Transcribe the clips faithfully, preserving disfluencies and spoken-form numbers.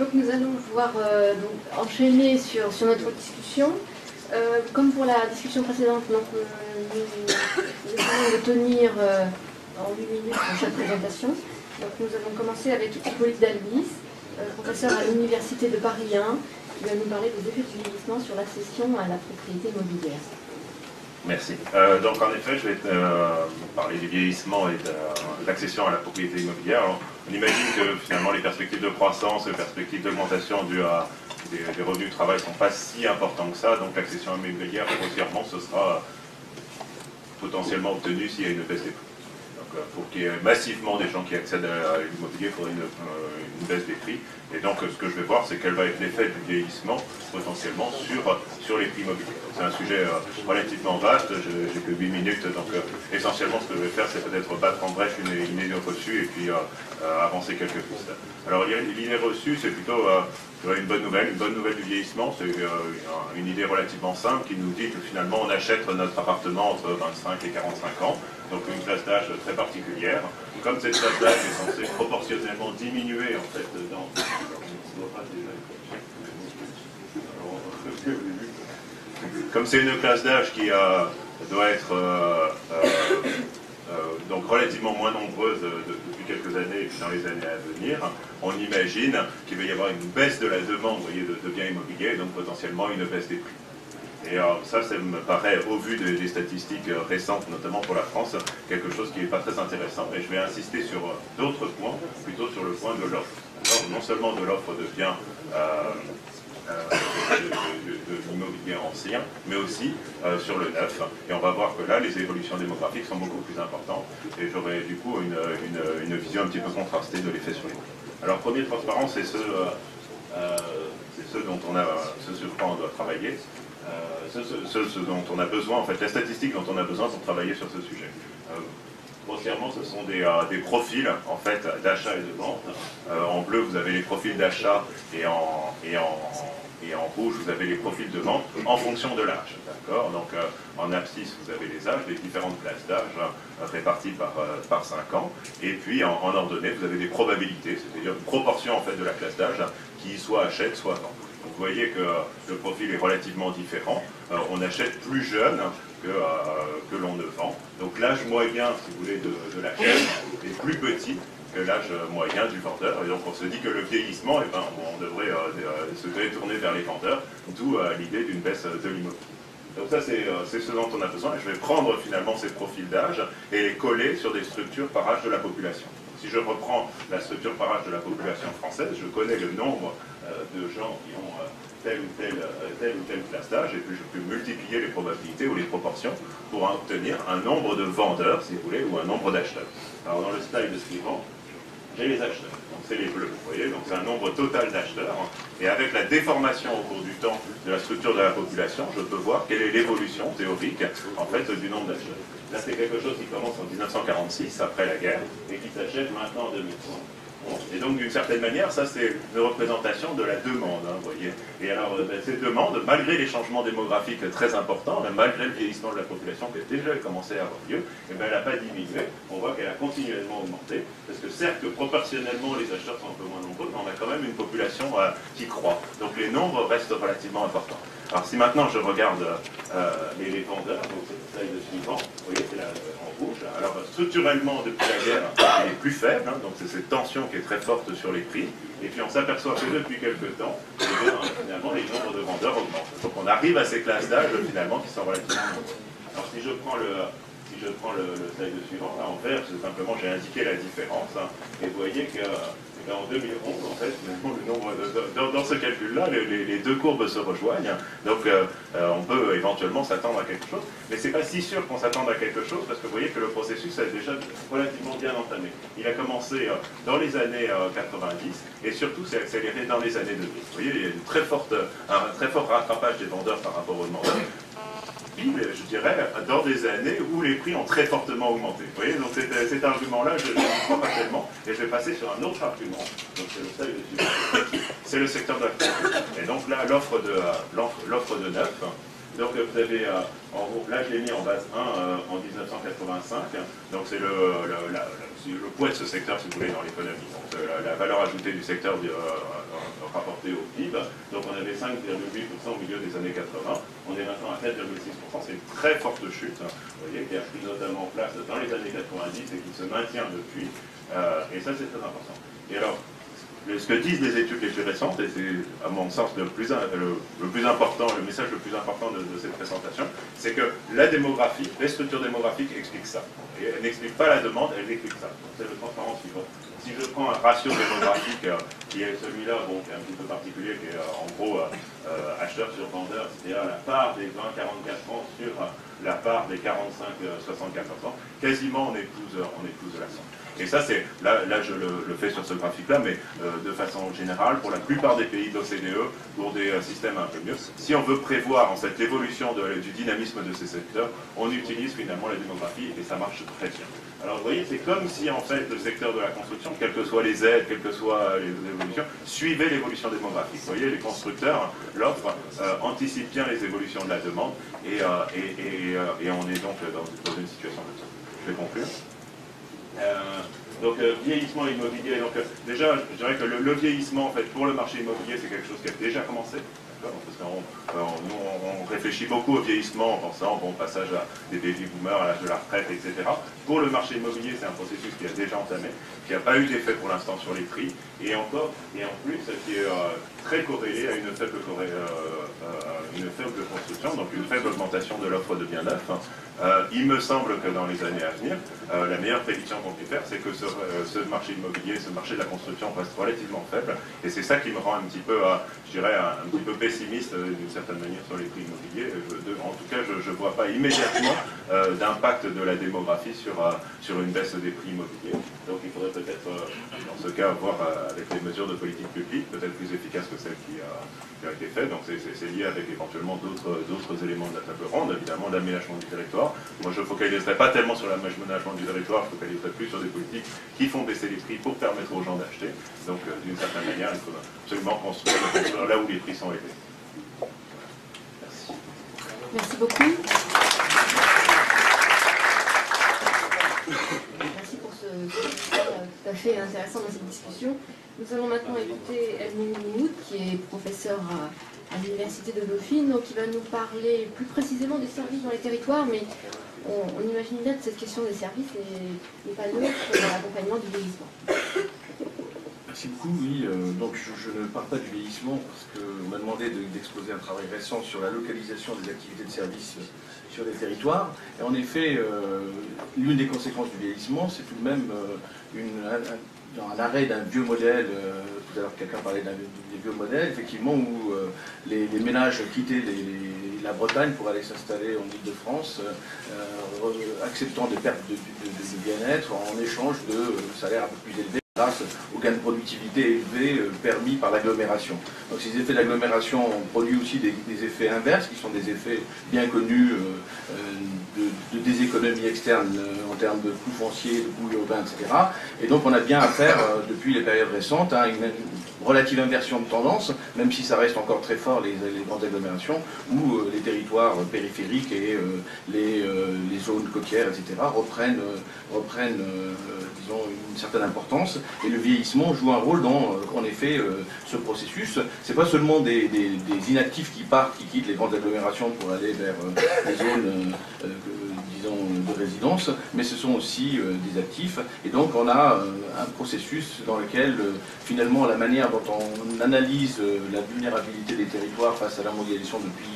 Donc nous allons pouvoir euh, donc, enchaîner sur, sur notre discussion. Euh, comme pour la discussion précédente, donc, euh, nous allons le tenir euh, en huit minutes pour chaque présentation. Donc nous allons commencer avec Hippolyte d'Albis, euh, professeur à l'Université de Paris un, qui va nous parler des effets du vieillissement sur l'accession à la propriété immobilière. Merci. Euh, donc en effet, je vais euh, parler du vieillissement et de l'accession à la propriété immobilière. Alors, on imagine que finalement les perspectives de croissance, les perspectives d'augmentation dues à des, des revenus du travail ne sont pas si importants que ça. Donc l'accession immobilière, grossièrement, ce sera potentiellement obtenue s'il y a une baisse des prix. Donc euh, pour qu'il y ait massivement des gens qui accèdent à l'immobilier, il faudrait une, euh, une baisse des prix. Et donc ce que je vais voir, c'est quel va être l'effet du vieillissement potentiellement sur, sur les prix immobiliers. C'est un sujet euh, relativement vaste, j'ai que huit minutes, donc euh, essentiellement ce que je vais faire, c'est peut-être battre en brèche une, une idée reçue et puis euh, euh, avancer quelques pistes. Alors l'idée reçue, c'est plutôt euh, une bonne nouvelle, une bonne nouvelle du vieillissement, c'est euh, une idée relativement simple qui nous dit que finalement on achète notre appartement entre vingt-cinq et quarante-cinq ans, donc une classe d'âge très particulière. Comme cette classe d'âge est censée proportionnellement diminuer en fait dans... Comme c'est une classe d'âge qui euh, doit être euh, euh, euh, donc relativement moins nombreuse euh, depuis quelques années et puis dans les années à venir, on imagine qu'il va y avoir une baisse de la demande, voyez, de, de biens immobiliers, donc potentiellement une baisse des prix. Et euh, ça, ça me paraît, au vu de, des statistiques euh, récentes, notamment pour la France, quelque chose qui n'est pas très intéressant. Et je vais insister sur euh, d'autres points, plutôt sur le point de l'offre. Non seulement de l'offre de biens euh, euh, de, de, de, de l'immobilier ancien, mais aussi euh, sur le neuf. Et on va voir que là, les évolutions démographiques sont beaucoup plus importantes. Et j'aurai du coup une, une, une vision un petit peu contrastée de l'effet sur les prix. Alors, première transparence, c'est ce, euh, euh, ce dont on a, ce sur quoi on doit travailler. Euh, ce, ce, ce dont on a besoin, en fait, la statistique dont on a besoin, c'est de travailler sur ce sujet. Euh, grossièrement, ce sont des, euh, des profils, en fait, d'achat et de vente. Euh, en bleu, vous avez les profils d'achat et en, et, en, et en rouge, vous avez les profils de vente en fonction de l'âge. D'accord ? Donc, euh, en abscisse, vous avez les âges, les différentes classes d'âge euh, réparties par, euh, par cinq ans. Et puis, en, en ordonnée, vous avez des probabilités, c'est-à-dire une proportion, en fait, de la classe d'âge qui soit achète, soit vend. Vous voyez que le profil est relativement différent. Euh, on achète plus jeune que, euh, que l'on ne vend. Donc l'âge moyen, si vous voulez, de, de l'achat est plus petit que l'âge moyen du vendeur. Et donc on se dit que le vieillissement, eh ben, on devrait euh, se tourner vers les vendeurs, d'où euh, l'idée d'une baisse de l'immobilier. Donc ça, c'est euh, ce dont on a besoin. Et je vais prendre finalement ces profils d'âge et les coller sur des structures par âge de la population. Si je reprends la structure par âge de la population française, je connais le nombre de gens qui ont telle ou telle, telle, ou telle classe d'âge, et puis je peux multiplier les probabilités ou les proportions pour obtenir un nombre de vendeurs, si vous voulez, ou un nombre d'acheteurs. Alors dans le slide suivant, j'ai les acheteurs, donc c'est les bleus, vous voyez, donc c'est un nombre total d'acheteurs, et avec la déformation au cours du temps de la structure de la population, je peux voir quelle est l'évolution théorique, en fait, du nombre d'acheteurs. Là, c'est quelque chose qui commence en mille neuf cent quarante-six, après la guerre, et qui s'achève maintenant en deux mille trois. Et donc, d'une certaine manière, ça, c'est une représentation de la demande, hein, vous voyez. Et alors, ben, ces demandes, malgré les changements démographiques très importants, ben, malgré le vieillissement de la population qui a déjà commencé à avoir lieu, eh ben, elle n'a pas diminué. On voit qu'elle a continuellement augmenté, parce que certes, proportionnellement, les acheteurs sont un peu moins nombreux, mais on a quand même une population euh, qui croît. Donc, les nombres restent relativement importants. Alors, si maintenant, je regarde euh, les, les vendeurs, donc c'est le slide suivant, vous voyez, c'est la... Alors structurellement, depuis la guerre, il est plus faible, hein, donc c'est cette tension qui est très forte sur les prix, et puis on s'aperçoit que depuis quelques temps, eh bien, finalement, les nombres de vendeurs augmentent. Donc on arrive à ces classes d'âge, finalement, qui sont relativement nombreuses. Alors si je prends le, si je prends le, le slide suivant, là, en vert, c'est simplement, j'ai indiqué la différence, hein, et vous voyez que... En deux mille onze, en fait, le nombre de, dans, dans ce calcul-là, les, les, les deux courbes se rejoignent. Donc, euh, on peut éventuellement s'attendre à quelque chose. Mais ce n'est pas si sûr qu'on s'attende à quelque chose, parce que vous voyez que le processus est déjà relativement bien entamé. Il a commencé euh, dans les années euh, quatre-vingt-dix, et surtout, s'est accéléré dans les années deux mille. Vous voyez, il y a une très forte, un très fort rattrapage des vendeurs par rapport aux demandeurs. Je dirais, dans des années où les prix ont très fortement augmenté. Vous voyez, donc cet, cet argument-là, je ne le crois pas tellement, et je vais passer sur un autre argument. Donc c'est le, c'est le secteur de la. Et donc là, l'offre de, l'offre de neuf. Donc vous avez, en gros, là je l'ai mis en base un en mille neuf cent quatre-vingt-cinq, donc c'est le, le, le poids de ce secteur, si vous voulez, dans l'économie. Donc la, la valeur ajoutée du secteur euh, rapportée au P I B, donc on avait cinq virgule huit pour cent au milieu des années quatre-vingts, on est maintenant à quatre virgule six pour cent, c'est une très forte chute, hein, vous voyez, qui a pris notamment place dans les années quatre-vingt-dix et qui se maintient depuis, euh, et ça c'est très important. Et alors, ce que disent les études les plus récentes, et c'est à mon sens le plus, le, le plus important, le message le plus important de, de cette présentation, c'est que la démographie, les structures démographiques expliquent ça. Et elles n'expliquent pas la demande, elles expliquent ça. C'est le transparent suivant. Si je prends un ratio démographique euh, qui est celui-là, bon, qui est un petit peu particulier, qui est euh, en gros euh, euh, acheteur sur vendeur, c'est-à-dire la part des vingt à quarante-quatre ans sur euh, la part des quarante-cinq à soixante-quatorze euh, ans, quasiment on épouse, euh, on épouse la santé. Et ça, c'est là, là, je le, le fais sur ce graphique-là, mais euh, de façon générale, pour la plupart des pays d'O C D E, pour des euh, systèmes un peu mieux, si on veut prévoir en cette évolution de, du dynamisme de ces secteurs, on utilise finalement la démographie et ça marche très bien. Alors vous voyez, c'est comme si en fait le secteur de la construction, quelles que soient les aides, quelles que soient les évolutions, suivait l'évolution démographique. Vous voyez, les constructeurs, l'offre, euh, anticipent bien les évolutions de la demande et, euh, et, et, euh, et on est donc dans, dans une situation comme ça. Je vais conclure. Euh, donc euh, vieillissement immobilier, donc euh, déjà je dirais que le, le vieillissement en fait pour le marché immobilier c'est quelque chose qui a déjà commencé, parce qu'on euh, on, on réfléchit beaucoup au vieillissement en pensant bon passage à des baby boomers à l'âge de la retraite, et cetera. Pour le marché immobilier c'est un processus qui a déjà entamé, qui n'a pas eu d'effet pour l'instant sur les prix, et encore, et en plus qui est euh, très corrélé à une faible, corré, euh, euh, une faible construction, donc une faible augmentation de l'offre de biens neufs. Hein. Euh, il me semble que dans les années à venir, euh, la meilleure prédiction qu'on peut faire, c'est que ce, euh, ce marché immobilier, ce marché de la construction reste relativement faible, et c'est ça qui me rend un petit peu, euh, je dirais, un, un petit peu pessimiste euh, d'une certaine manière sur les prix immobiliers. Je, de, en tout cas, je ne vois pas immédiatement euh, d'impact de la démographie sur, euh, sur une baisse des prix immobiliers. Donc il faudrait peut-être, euh, dans ce cas, voir euh, avec les mesures de politique publique, peut-être plus efficaces que celles qui, euh, qui ont été faites. Donc c'est lié avec éventuellement d'autres éléments de la table ronde, évidemment l'aménagement du territoire. Moi, je ne focaliserai pas tellement sur l'aménagement du territoire, je focaliserai plus sur des politiques qui font baisser les prix pour permettre aux gens d'acheter. Donc, euh, d'une certaine manière, il faut absolument construire, construire là où les prix sont élevés. Merci. Merci beaucoup. Merci pour ce sujet tout à fait intéressant dans cette discussion. Nous allons maintenant écouter E M Mouhoud, qui est professeur à... à l'Université de Dauphine, donc il va nous parler plus précisément des services dans les territoires, mais on, on imagine bien que cette question des services n'est pas neutre dans l'accompagnement du vieillissement. Merci beaucoup. Oui, euh, donc je, je ne parle pas du vieillissement parce qu'on m'a demandé d'exposer de, un travail récent sur la localisation des activités de services sur les territoires. Et en effet, euh, l'une des conséquences du vieillissement, c'est tout de même euh, une... Un, un, dans un arrêt d'un vieux modèle, euh, tout à l'heure quelqu'un parlait d'un vieux modèle, effectivement, où euh, les, les ménages quittaient les, les, la Bretagne pour aller s'installer en Ile-de-France, euh, acceptant des pertes de, de, de, de bien-être en échange de euh, salaires un peu plus élevés grâce aux gains de productivité élevés euh, permis par l'agglomération. Donc ces effets d'agglomération produisent aussi des, des effets inverses, qui sont des effets bien connus euh, euh, de, de, des économies externes euh, en termes de coûts fonciers, de coûts urbains, et cetera. Et donc on a bien affaire, euh, depuis les périodes récentes, à hein, une, une relative inversion de tendance, même si ça reste encore très fort les, les grandes agglomérations, où euh, les territoires périphériques et euh, les, euh, les zones côtières, et cetera, reprennent, euh, reprennent euh, disons, une certaine importance. Et le vieillissement joue un rôle dans, en effet, euh, ce processus. Ce n'est pas seulement des, des, des inactifs qui partent, qui quittent les grandes agglomérations pour aller vers euh, les zones, euh, disons, de résidence, mais ce sont aussi euh, des actifs. Et donc on a euh, un processus dans lequel, euh, finalement, la manière dont on analyse euh, la vulnérabilité des territoires face à la mondialisation depuis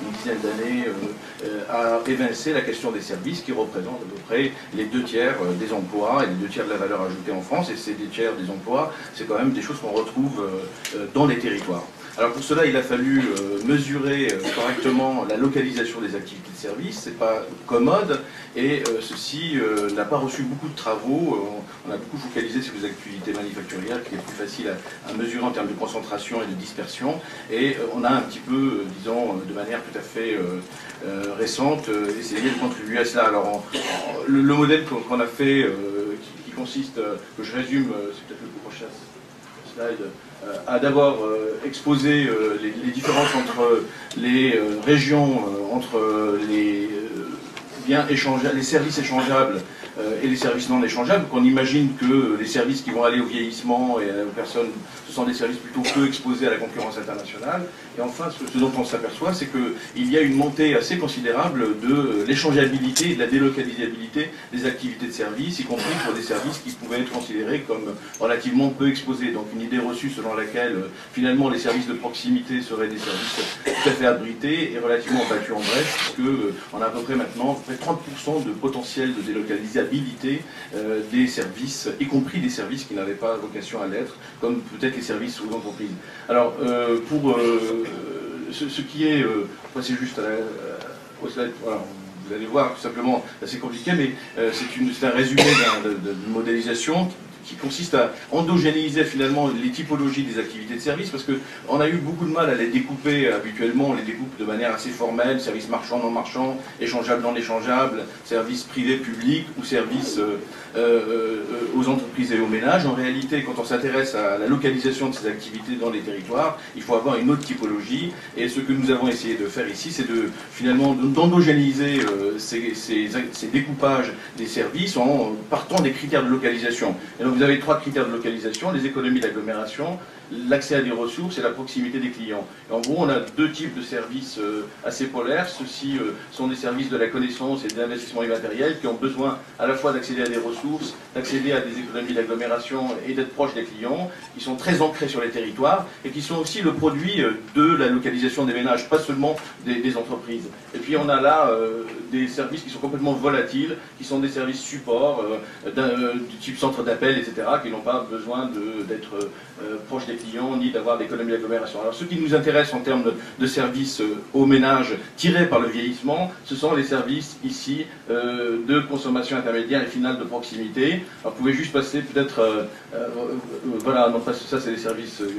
une dizaine d'années, euh, euh, a évincé la question des services qui représentent à peu près les deux tiers euh, des emplois et les deux tiers de la valeur ajoutée en France. Et ces deux tiers des emplois, c'est quand même des choses qu'on retrouve euh, dans les territoires. Alors pour cela, il a fallu euh, mesurer euh, correctement la localisation des activités de service. C'est pas commode et euh, ceci euh, n'a pas reçu beaucoup de travaux. Euh, on a beaucoup focalisé sur les activités manufacturières qui est plus facile à, à mesurer en termes de concentration et de dispersion. Et euh, on a un petit peu, euh, disons, de manière tout à fait euh, euh, récente, euh, essayer de contribuer à cela. Alors, on, on, le, le modèle qu'on a fait, euh, qui, qui consiste, euh, que je résume, euh, c'est peut-être le prochain slide, euh, à d'abord euh, exposer euh, les, les différences entre les euh, régions, euh, entre les... Euh, biens échangeables, les services échangeables euh, et les services non échangeables, qu'on imagine que les services qui vont aller au vieillissement et aux personnes, ce sont des services plutôt peu exposés à la concurrence internationale. Et enfin, ce, ce dont on s'aperçoit, c'est qu'il y a une montée assez considérable de l'échangeabilité et de la délocalisabilité des activités de services, y compris pour des services qui pouvaient être considérés comme relativement peu exposés. Donc une idée reçue selon laquelle euh, finalement les services de proximité seraient des services tout à fait abrités et relativement battus en brèche, puisque euh, on a à peu près maintenant à peu près trente pour cent de potentiel de délocalisabilité euh, des services, y compris des services qui n'avaient pas vocation à l'être, comme peut-être les services aux entreprises. Alors euh, pour euh, ce, ce qui est, euh, c'est juste à la, au slide, voilà, vous allez voir tout simplement, c'est compliqué, mais euh, c'est un résumé d'une modélisation qui consiste à endogénéiser finalement les typologies des activités de service, parce qu'on a eu beaucoup de mal à les découper habituellement, on les découpe de manière assez formelle, services marchands, non marchands, échangeables, non échangeables, services privés, publics, ou services euh, euh, aux entreprises et aux ménages. En réalité, quand on s'intéresse à la localisation de ces activités dans les territoires, il faut avoir une autre typologie, et ce que nous avons essayé de faire ici, c'est de finalement d'endogénéiser euh, ces, ces, ces découpages des services en partant des critères de localisation. Et donc, vous avez trois critères de localisation, les économies d'agglomération, l'accès à des ressources et la proximité des clients. Et en gros, on a deux types de services assez polaires. Ceux-ci sont des services de la connaissance et de l'investissement immatériel qui ont besoin à la fois d'accéder à des ressources, d'accéder à des économies d'agglomération et d'être proches des clients, qui sont très ancrés sur les territoires et qui sont aussi le produit de la localisation des ménages, pas seulement des, des entreprises. Et puis on a là euh, des services qui sont complètement volatiles, qui sont des services support euh, euh, du type centre d'appel, et cetera, qui n'ont pas besoin d'être euh, proches des clients ni d'avoir d'économie d'agglomération. Alors ce qui nous intéresse en termes de, de services euh, aux ménages tirés par le vieillissement, ce sont les services ici euh, de consommation intermédiaire et finale de proximité. Alors vous pouvez juste passer peut-être... Euh, euh, voilà, non, ça c'est les services euh,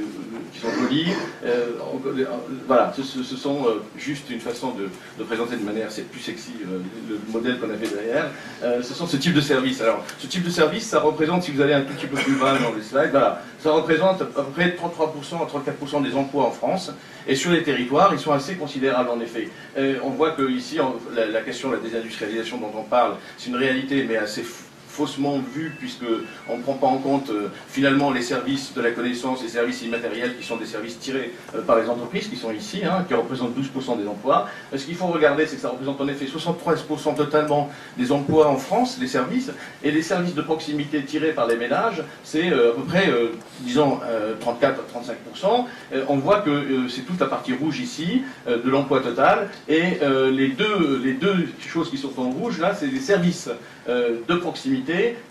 qui sont jolis. Euh, euh, voilà, ce, ce sont euh, juste une façon de, de présenter de manière c'est plus sexy euh, le modèle qu'on avait derrière. Euh, ce sont ce type de services. Alors ce type de service, ça représente, si vous allez un tout petit peu plus bas dans le slide, voilà, ça représente à peu près trente-trois pour cent à trente-quatre pour cent des emplois en France, et sur les territoires, ils sont assez considérables en effet. Et on voit que ici, la, la question de la désindustrialisation dont on parle, c'est une réalité, mais assez fou. faussement vu, puisqu'on ne prend pas en compte euh, finalement les services de la connaissance, les services immatériels qui sont des services tirés euh, par les entreprises, qui sont ici, hein, qui représentent douze pour cent des emplois. Euh, ce qu'il faut regarder, c'est que ça représente en effet soixante-treize pour cent totalement des emplois en France, les services, et les services de proximité tirés par les ménages, c'est euh, à peu près, euh, disons, euh, trente-quatre à trente-cinq pour cent. Euh, on voit que euh, c'est toute la partie rouge ici, euh, de l'emploi total, et euh, les, deux, les deux choses qui sont en rouge, là, c'est les services euh, de proximité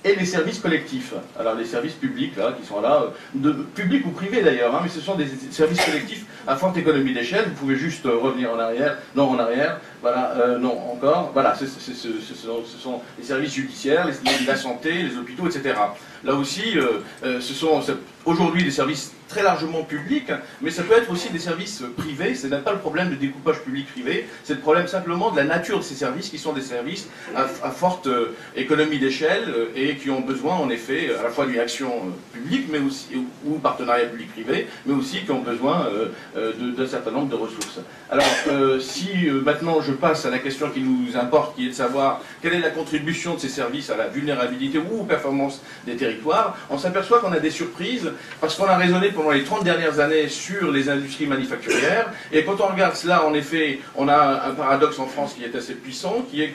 et les services collectifs. Alors les services publics là, qui sont là, de, publics ou privés d'ailleurs, hein, mais ce sont des services collectifs à forte économie d'échelle. Vous pouvez juste revenir en arrière, non en arrière, voilà, euh, non encore, voilà, ce, ce, ce, ce, ce sont les services judiciaires, les, la santé, les hôpitaux, et cetera. Là aussi, euh, euh, ce sont aujourd'hui des services très largement publics, mais ça peut être aussi des services privés. Ce n'est pas le problème de découpage public-privé, c'est le problème simplement de la nature de ces services, qui sont des services à, à forte euh, économie d'échelle euh, et qui ont besoin en effet à la fois d'une action euh, publique, mais aussi, ou, ou partenariat public-privé, mais aussi qui ont besoin euh, d'un certain nombre de ressources. Alors, euh, si euh, maintenant je passe à la question qui nous importe, qui est de savoir quelle est la contribution de ces services à la vulnérabilité ou aux performances des territoires, on s'aperçoit qu'on a des surprises parce qu'on a raisonné pendant les trente dernières années sur les industries manufacturières, et quand on regarde cela, en effet, on a un paradoxe en France qui est assez puissant, qui est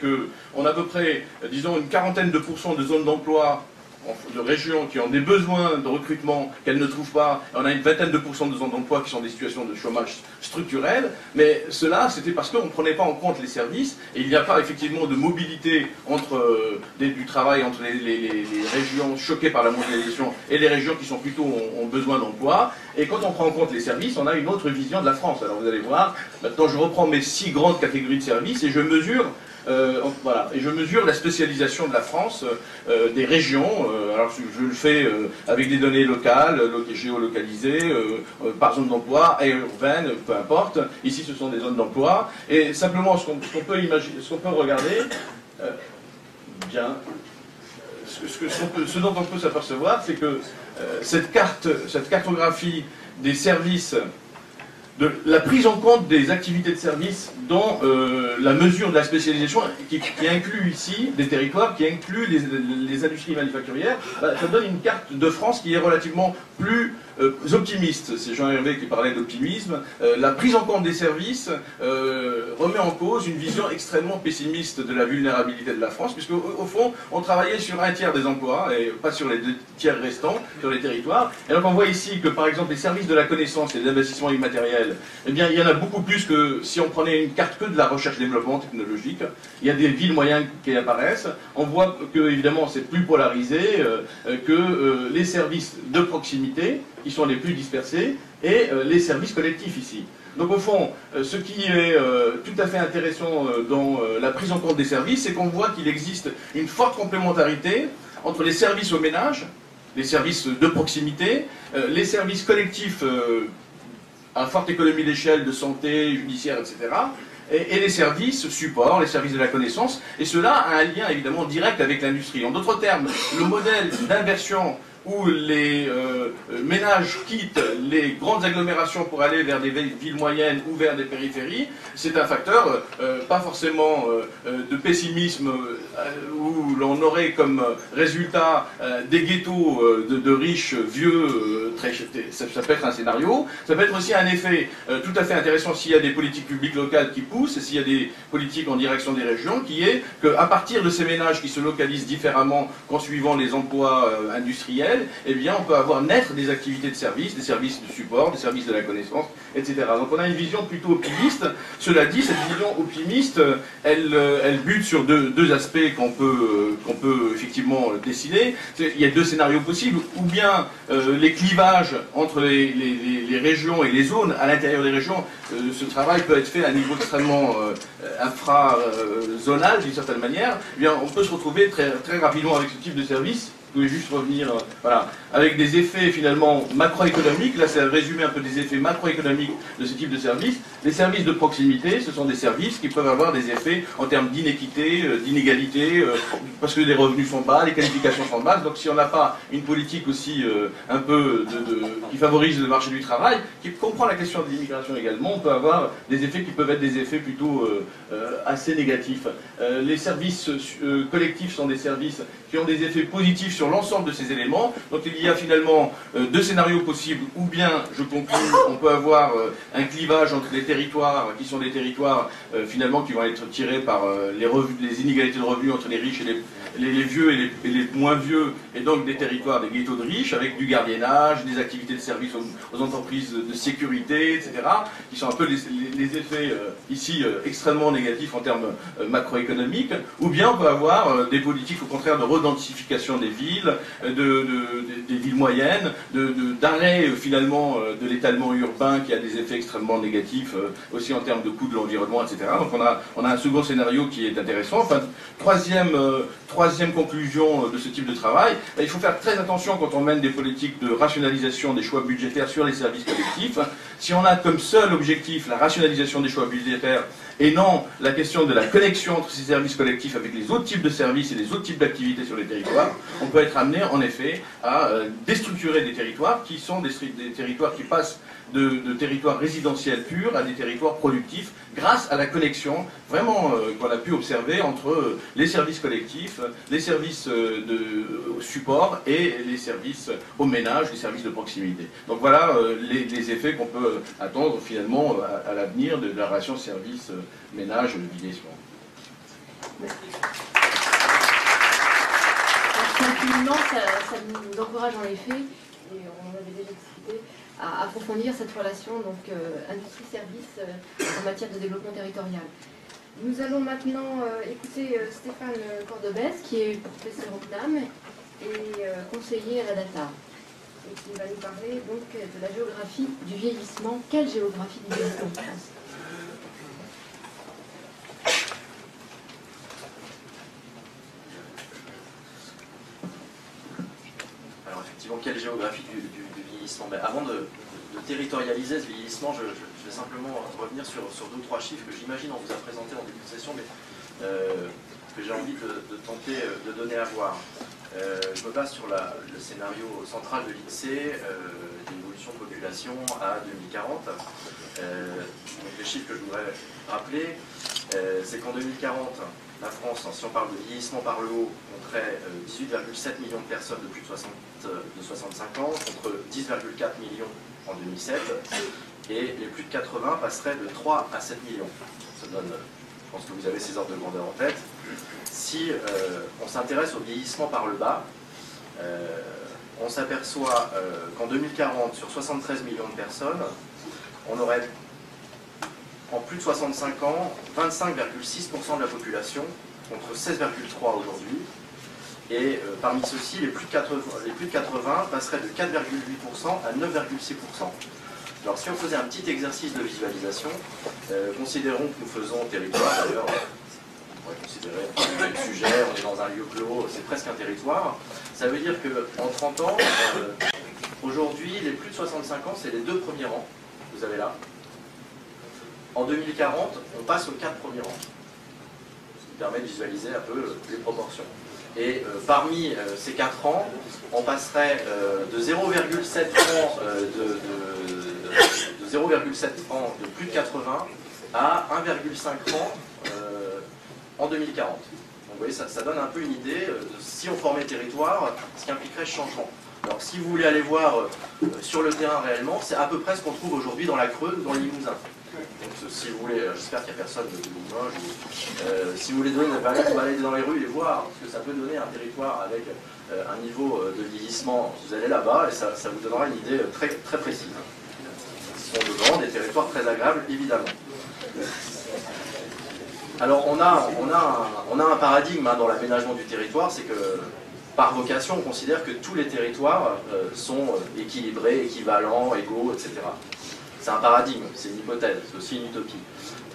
qu'on a à peu près, disons, une quarantaine de pourcents de zones d'emploi de régions qui ont des besoins de recrutement qu'elles ne trouvent pas. On a une vingtaine de pourcents de zones d'emploi qui sont des situations de chômage structurel, mais cela, c'était parce qu'on ne prenait pas en compte les services, et il n'y a pas effectivement de mobilité entre, euh, des, du travail entre les, les, les, les régions choquées par la mondialisation et les régions qui sont plutôt ont, ont besoin d'emploi. Et quand on prend en compte les services, on a une autre vision de la France. Alors vous allez voir, maintenant je reprends mes six grandes catégories de services et je mesure Euh, voilà. Et je mesure la spécialisation de la France, euh, des régions. Euh, alors je, je le fais euh, avec des données locales, lo géolocalisées, euh, euh, par zone d'emploi, aire urbaine, peu importe. Ici, ce sont des zones d'emploi. Et simplement, ce qu'on qu'on peut imaginer, ce qu'on peut regarder, euh, bien, ce, ce, que, ce, peut, ce dont on peut s'apercevoir, c'est que euh, cette carte, cette cartographie des services de la prise en compte des activités de service dans euh, la mesure de la spécialisation qui, qui inclut ici des territoires, qui inclut les, les industries manufacturières. Ça donne une carte de France qui est relativement plus euh, optimiste. C'est Jean-Hervé qui parlait d'optimisme. Euh, la prise en compte des services euh, remet en cause une vision extrêmement pessimiste de la vulnérabilité de la France, puisque au, au fond, on travaillait sur un tiers des emplois, et pas sur les deux tiers restants, sur les territoires. Et donc on voit ici que par exemple les services de la connaissance et les investissements immatériels, eh bien, il y en a beaucoup plus que si on prenait une carte que de la recherche-développement technologique. Il y a des villes moyennes qui apparaissent. On voit que, évidemment, c'est plus polarisé, euh, que euh, les services de proximité, qui sont les plus dispersés, et euh, les services collectifs ici. Donc, au fond, euh, ce qui est euh, tout à fait intéressant euh, dans euh, la prise en compte des services, c'est qu'on voit qu'il existe une forte complémentarité entre les services aux ménages, les services de proximité, euh, les services collectifs euh, à forte économie d'échelle, de santé, judiciaire, et cetera, et, et les services support, les services de la connaissance, et cela a un lien évidemment direct avec l'industrie. En d'autres termes, le modèle d'inversion où les euh, ménages quittent les grandes agglomérations pour aller vers des villes moyennes ou vers des périphéries, c'est un facteur euh, pas forcément euh, de pessimisme euh, où l'on aurait comme résultat euh, des ghettos euh, de, de riches, vieux, euh, très, ça, ça peut être un scénario. Ça peut être aussi un effet euh, tout à fait intéressant s'il y a des politiques publiques locales qui poussent, et s'il y a des politiques en direction des régions, qui est qu'à partir de ces ménages qui se localisent différemment qu'en suivant les emplois euh, industriels, eh bien, on peut avoir naître des activités de service, des services de support, des services de la connaissance, et cetera. Donc on a une vision plutôt optimiste. Cela dit, cette vision optimiste, elle, elle bute sur deux, deux aspects qu'on peut, qu'on peut effectivement décider. Il y a deux scénarios possibles, ou bien euh, les clivages entre les, les, les régions et les zones, à l'intérieur des régions, euh, ce travail peut être fait à un niveau extrêmement euh, infra-zonal, d'une certaine manière. Eh bien, on peut se retrouver très, très rapidement avec ce type de service. Je voulais juste revenir, euh, voilà, avec des effets finalement macroéconomiques. Là, c'est un résumé un peu des effets macroéconomiques de ce type de service. Les services de proximité, ce sont des services qui peuvent avoir des effets en termes d'inéquité, euh, d'inégalité, euh, parce que les revenus sont bas, les qualifications sont basses. Donc, si on n'a pas une politique aussi euh, un peu de, de, qui favorise le marché du travail, qui comprend la question de l'immigration également, on peut avoir des effets qui peuvent être des effets plutôt euh, euh, assez négatifs. Euh, les services euh, collectifs sont des services qui ont des effets positifs sur l'ensemble de ces éléments. Donc il y a finalement euh, deux scénarios possibles, ou bien, je conclue, on peut avoir euh, un clivage entre les territoires qui sont des territoires euh, finalement qui vont être tirés par euh, les, les inégalités de revenus entre les riches et les, les, les vieux et les, et les moins vieux, et donc des territoires, des ghettos de riches, avec du gardiennage, des activités de service aux, aux entreprises de sécurité, et cetera, qui sont un peu les, les, les effets euh, ici euh, extrêmement négatifs en termes euh, macroéconomiques, ou bien on peut avoir euh, des politiques au contraire de redensification des villes, De, de, des villes moyennes, d'arrêt finalement de l'étalement urbain qui a des effets extrêmement négatifs aussi en termes de coûts de l'environnement, et cetera. Donc on a, on a un second scénario qui est intéressant. Enfin, troisième, euh, troisième conclusion de ce type de travail, il faut faire très attention quand on mène des politiques de rationalisation des choix budgétaires sur les services collectifs. Si on a comme seul objectif la rationalisation des choix budgétaires et non la question de la connexion entre ces services collectifs avec les autres types de services et les autres types d'activités sur les territoires, on peut être amené en effet à euh, déstructurer des territoires qui sont des, des territoires qui passent de, de territoires résidentiels purs à des territoires productifs grâce à la connexion vraiment euh, qu'on a pu observer entre euh, les services collectifs, les services euh, de support et les services au ménage, les services de proximité. Donc voilà euh, les, les effets qu'on peut attendre finalement à, à l'avenir de la relation service euh, ménage vieillissement. Merci. Infiniment, ça, ça nous encourage en effet, et on en avait déjà discuté, à approfondir cette relation donc euh, industrie-service euh, en matière de développement territorial. Nous allons maintenant euh, écouter euh, Stéphane Cordobès, qui est professeur au C N A M et euh, conseiller à la DATAR, et qui va nous parler donc de la géographie du vieillissement. Quelle géographie du vieillissement en France ? Quelle géographie du, du, du vieillissement? Mais avant de, de territorialiser ce vieillissement, je, je, je vais simplement revenir sur, sur deux ou trois chiffres que j'imagine on vous a présentés en début de session, mais euh, que j'ai envie de, de tenter de donner à voir. Euh, je me base sur la, le scénario central de l'I N S E E, euh, l'évolution population à deux mille quarante. Euh, donc les chiffres que je voudrais rappeler, euh, c'est qu'en deux mille quarante, la France, hein, si on parle de vieillissement par le haut, compterait euh, dix-huit virgule sept millions de personnes de plus de, soixante, euh, de soixante-cinq ans, contre dix virgule quatre millions en deux mille sept, et les plus de quatre-vingts passeraient de trois à sept millions. Ça donne, je pense que vous avez ces ordres de grandeur en tête. Si euh, on s'intéresse au vieillissement par le bas, euh, on s'aperçoit euh, qu'en deux mille quarante, sur soixante-treize millions de personnes, on aurait en plus de soixante-cinq ans vingt-cinq virgule six pour cent de la population, contre seize virgule trois pour cent aujourd'hui. Et euh, parmi ceux-ci, les plus de quatre-vingts, les plus de quatre-vingts passeraient de quatre virgule huit pour cent à neuf virgule six pour cent. Alors si on faisait un petit exercice de visualisation, euh, considérons que nous faisons territoire, d'ailleurs, on pourrait considérer le sujet, on est dans un lieu clos, c'est presque un territoire. Ça veut dire qu'en trente ans, euh, aujourd'hui, les plus de soixante-cinq ans, c'est les deux premiers rangs, vous avez là. En deux mille quarante, on passe aux quatre premiers rangs, ce qui permet de visualiser un peu les proportions. Et euh, parmi euh, ces quatre rangs, on passerait euh, de zéro virgule sept ans euh, de, de, de, zéro virgule sept ans de plus de quatre-vingts à un virgule cinq ans euh, en deux mille quarante. Donc vous voyez, ça, ça donne un peu une idée euh, de si on formait territoire, ce qui impliquerait ce changement. Alors si vous voulez aller voir euh, sur le terrain réellement, c'est à peu près ce qu'on trouve aujourd'hui dans la Creuse ou dans le Limousin. Donc si vous voulez, j'espère qu'il n'y a personne de Limoges, euh, si vous voulez donner, vous allez dans les rues et voir ce que ça peut donner un territoire avec euh, un niveau de vieillissement, vous allez là-bas et ça, ça vous donnera une idée très, très précise. Ce sont devant des territoires très agréables, évidemment. Alors on a, on a, un, on a un paradigme hein, dans l'aménagement du territoire, c'est que par vocation, on considère que tous les territoires euh, sont équilibrés, équivalents, égaux, et cetera. C'est un paradigme, c'est une hypothèse, c'est aussi une utopie.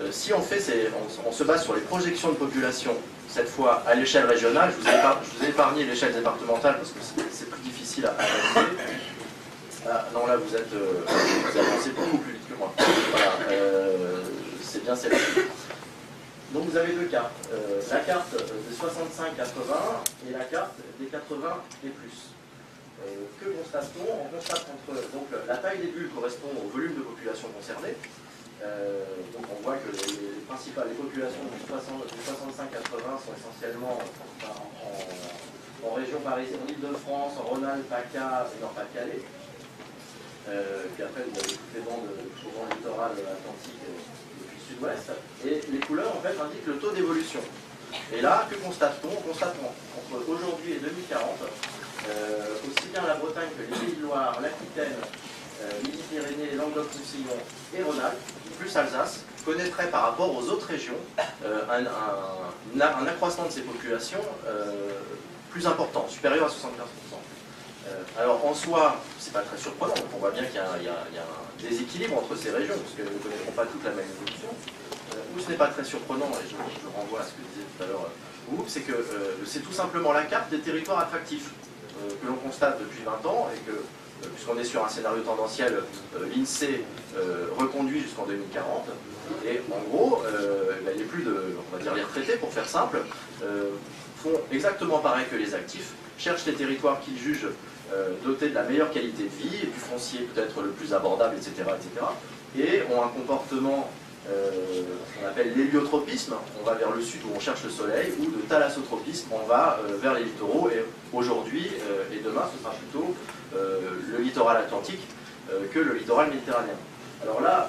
Euh, si on fait, ces, on, on se base sur les projections de population, cette fois à l'échelle régionale, je vous, épar, je vous ai épargné l'échelle départementale parce que c'est plus difficile à analyser. Ah, non, là vous êtes, euh, vous avancez beaucoup plus vite que moi. Voilà, euh, c'est bien celle-là. Donc vous avez deux cartes, euh, la carte des soixante-cinq quatre-vingts et la carte des quatre-vingts et plus. Euh, que constate-t-on? On constate qu'entre donc la taille des bulles correspond au volume de population concernée. Euh, donc on voit que les, les principales les populations du, du soixante-cinq quatre-vingts sont essentiellement en, en, en région parisienne, en Ile-de-France, en Rhône-Alpes, PACA et Nord-Pas-de-Calais. Euh, puis après vous avez toutes les bandes souvent littorales atlantiques depuis le sud-ouest. Et les couleurs en fait indiquent le taux d'évolution. Et là, que constate-t-on? On constate qu'entre aujourd'hui et deux mille quarante, Euh, aussi bien la Bretagne que les Pays de Loire, l'Aquitaine, euh, Midi-Pyrénées, Languedoc-Roussillon et Rhône-Alpes, plus Alsace, connaîtraient par rapport aux autres régions euh, un, un, un accroissement de ces populations euh, plus important, supérieur à soixante-quinze pour cent. Euh, alors en soi, c'est pas très surprenant, on voit bien qu'il y, y, y a un déséquilibre entre ces régions, parce qu'elles ne connaîtront pas toute la même évolution. Euh, où ce n'est pas très surprenant, et je, je renvoie à ce que disait tout à l'heure Mouhoud, c'est que euh, c'est tout simplement la carte des territoires attractifs que l'on constate depuis vingt ans et que, puisqu'on est sur un scénario tendanciel, l'INSEE reconduit jusqu'en deux mille quarante, et en gros, les plus de, on va dire les retraités, pour faire simple, font exactement pareil que les actifs, cherchent les territoires qu'ils jugent dotés de la meilleure qualité de vie, du foncier peut-être le plus abordable, et cetera, et cetera, et ont un comportement Euh, on appelle l'héliotropisme, on va vers le sud où on cherche le soleil, ou de thalassotropisme, on va euh, vers les littoraux, et aujourd'hui euh, et demain ce sera plutôt euh, le littoral atlantique euh, que le littoral méditerranéen. Alors là, euh,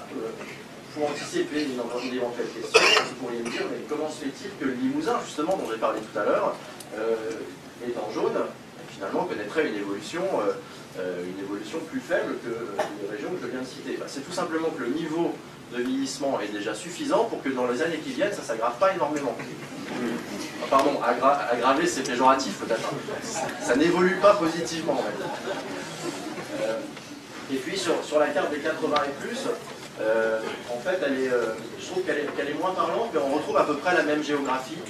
pour anticiper une éventuelle question, vous pourriez me dire, mais comment se fait-il que le Limousin, justement, dont j'ai parlé tout à l'heure, euh, est en jaune, et finalement connaîtrait une évolution euh, Euh, une évolution plus faible que les régions que je viens de citer. Bah, c'est tout simplement que le niveau de vieillissement est déjà suffisant pour que dans les années qui viennent, ça ne s'aggrave pas énormément. Ah, pardon, aggra aggraver, c'est péjoratif peut-être. Ça, ça n'évolue pas positivement. Ouais. Euh, et puis sur, sur la carte des quatre-vingts et plus, euh, en fait, elle est, euh, je trouve qu'elle est, qu'elle est moins parlante, mais on retrouve à peu près la même géographie.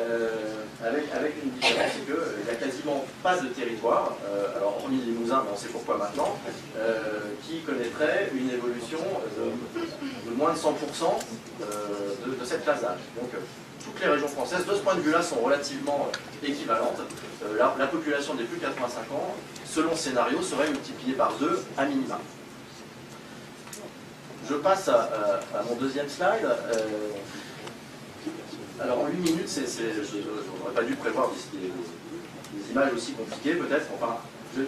Euh, avec, avec une différence, c'est qu'il n'y a quasiment pas de territoire, euh, alors hormis les Limousins, mais on sait pourquoi maintenant, euh, qui connaîtrait une évolution de, de moins de cent pour cent euh, de, de cette classe d'âge. Donc euh, toutes les régions françaises, de ce point de vue-là, sont relativement équivalentes. Euh, la, la population des plus de quatre-vingt-cinq ans, selon scénario, serait multipliée par deux à minima. Je passe à, à, à mon deuxième slide. Euh, alors en huit minutes, c'est, c'est, je n'aurais pas dû prévoir des, des images aussi compliquées peut-être. Enfin, je,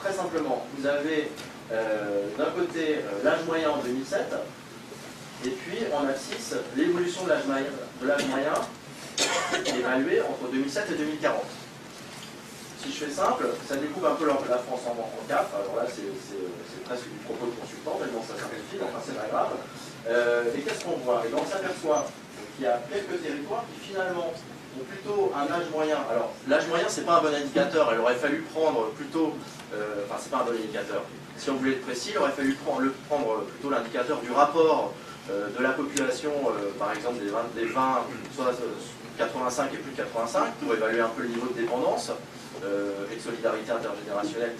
très simplement, vous avez euh, d'un côté l'âge moyen en deux mille sept, et puis en abscisse l'évolution de l'âge moyen, moyen évaluée entre deux mille sept et deux mille quarante. Si je fais simple, ça découpe un peu la France en, en quatre. Alors là, c'est presque du propos de consultant, tellement ça simplifie, enfin c'est pas grave. Euh, et qu'est-ce qu'on voit? Et bien, on s'aperçoit qu'il y a quelques territoires qui finalement ont plutôt un âge moyen. Alors, l'âge moyen, c'est pas un bon indicateur. Il aurait fallu prendre plutôt. Euh, enfin, c'est pas un bon indicateur. Si on voulait être précis, il aurait fallu prendre, le, prendre plutôt l'indicateur du rapport euh, de la population, euh, par exemple des vingt, des vingt, soit quatre-vingt-cinq et plus de quatre-vingt-cinq, pour évaluer un peu le niveau de dépendance. Euh, et de solidarité intergénérationnelle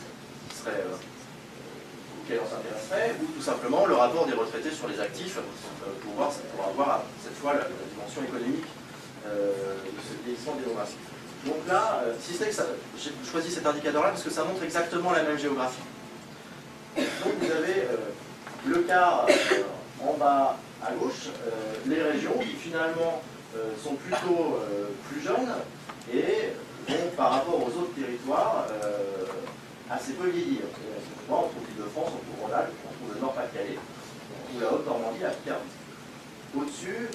qui serait, euh, auquel on s'intéresserait, ou tout simplement le rapport des retraités sur les actifs euh, pour, voir, pour avoir cette fois la, la dimension économique euh, de ce vieillissement démographique. Donc là, euh, si c'est que ça, j'ai choisi cet indicateur-là parce que ça montre exactement la même géographie. Donc vous avez euh, le quart euh, en bas à gauche, euh, les régions qui finalement euh, sont plutôt euh, plus jeunes et donc, par rapport aux autres territoires, euh, assez peu vieillir. On trouve l'Île-de-France, on trouve Rhône-Alpes, on trouve le Nord-Pas-de-Calais, on trouve la Haute-Normandie, la Picardie. Au-dessus,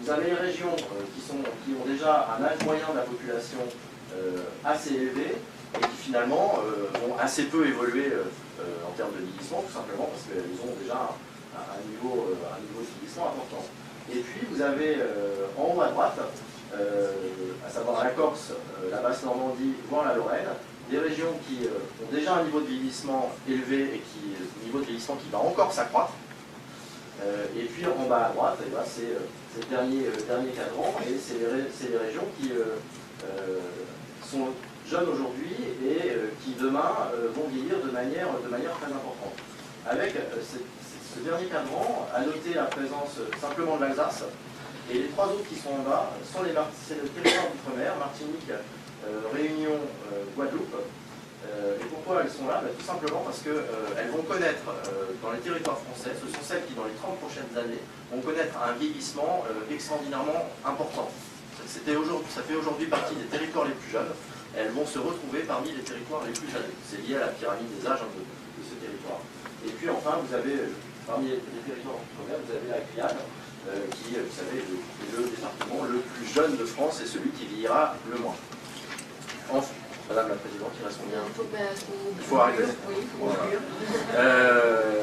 vous avez les régions euh, qui, sont, qui ont déjà un âge moyen de la population euh, assez élevé et qui finalement euh, ont assez peu évolué euh, en termes de vieillissement, tout simplement parce qu'elles ont déjà un, un, niveau, euh, un niveau de vieillissement important. Et puis vous avez euh, en haut à droite, Euh, à savoir la Corse, euh, la Basse-Normandie, voire la Lorraine, des régions qui euh, ont déjà un niveau de vieillissement élevé et qui un niveau de vieillissement qui va encore s'accroître. Euh, et puis en bas à droite, eh ben, c'est euh, le dernier, euh, dernier cadran, et c'est les, les régions qui euh, euh, sont jeunes aujourd'hui et euh, qui demain euh, vont vieillir de manière, de manière très importante. Avec euh, ce, ce dernier cadran, à noter la présence euh, simplement de l'Alsace. Et les trois autres qui sont en bas sont les territoires d'outre-mer, Martinique, euh, Réunion, euh, Guadeloupe. Euh, et pourquoi elles sont là? Ben, tout simplement parce qu'elles euh, vont connaître, euh, dans les territoires français, ce sont celles qui, dans les trente prochaines années, vont connaître un vieillissement euh, extraordinairement important. C'était aujourd'hui, ça fait aujourd'hui partie des territoires les plus jeunes. Elles vont se retrouver parmi les territoires les plus jeunes. C'est lié à la pyramide des âges de, de ce territoire. Et puis enfin, vous avez, euh, parmi les, les territoires d'outre-mer, vous avez la Guyane. Euh, qui, vous savez, est le département le plus jeune de France et celui qui vieillira le moins. Enfin, Madame la Présidente, il reste combien ? Il faut arriver. Voilà. Euh...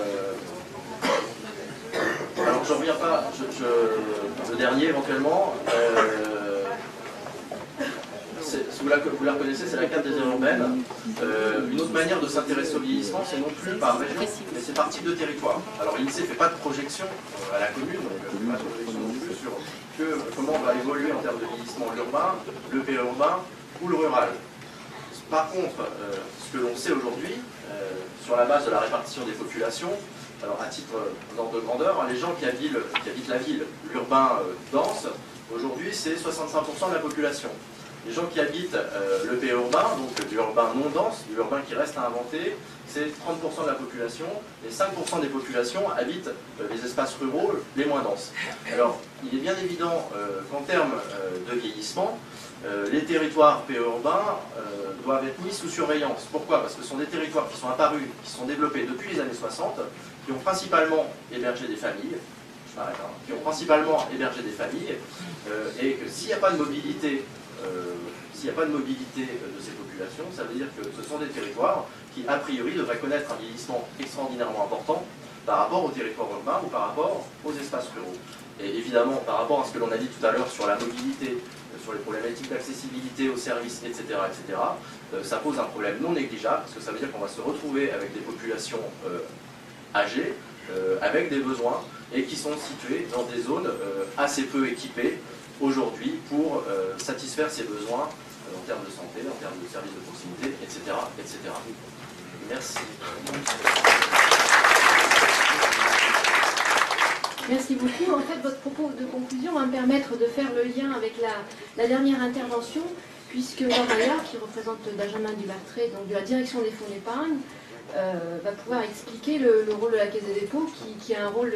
Alors, je ne reviens pas, je, je... le dernier éventuellement. Euh... Vous la, vous la connaissez, c'est la carte des aires urbaines. Euh, une autre manière de s'intéresser au vieillissement, c'est non plus par région, mais c'est par type de territoire. Alors l'I N S E E ne fait pas de projection à la commune, elle ne fait pas de projection non plus sur que, comment on va évoluer en termes de vieillissement l'urbain, le périurbain ou le rural. Par contre, euh, ce que l'on sait aujourd'hui, euh, sur la base de la répartition des populations, alors à titre d'ordre de grandeur, les gens qui habitent, qui habitent la ville, l'urbain euh, dense, aujourd'hui c'est soixante-cinq pour cent de la population. Les gens qui habitent euh, le périurbain, donc du urbain non dense, du urbain qui reste à inventer, c'est trente pour cent de la population, et cinq pour cent des populations habitent euh, les espaces ruraux les moins denses. Alors, il est bien évident euh, qu'en termes euh, de vieillissement, euh, les territoires périurbains euh, doivent être mis sous surveillance. Pourquoi? Parce que ce sont des territoires qui sont apparus, qui sont développés depuis les années soixante, qui ont principalement hébergé des familles, je m'arrête, hein, qui ont principalement hébergé des familles, euh, et que s'il n'y a pas de mobilité, Euh, s'il n'y a pas de mobilité euh, de ces populations, ça veut dire que ce sont des territoires qui, a priori, devraient connaître un vieillissement extraordinairement important par rapport aux territoires urbains ou par rapport aux espaces ruraux. Et évidemment, par rapport à ce que l'on a dit tout à l'heure sur la mobilité, euh, sur les problématiques d'accessibilité aux services, et cetera, et cetera, euh, ça pose un problème non négligeable, parce que ça veut dire qu'on va se retrouver avec des populations euh, âgées, euh, avec des besoins, et qui sont situées dans des zones euh, assez peu équipées, aujourd'hui pour euh, satisfaire ses besoins euh, en termes de santé, en termes de services de proximité, et cetera, et cetera. Merci. Merci beaucoup. En fait, votre propos de conclusion va me permettre de faire le lien avec la, la dernière intervention, puisque Laure Maillard, qui représente Benjamin Dubertret, donc de la direction des fonds d'épargne, euh, va pouvoir expliquer le, le rôle de la Caisse des Dépôts, qui, qui a un rôle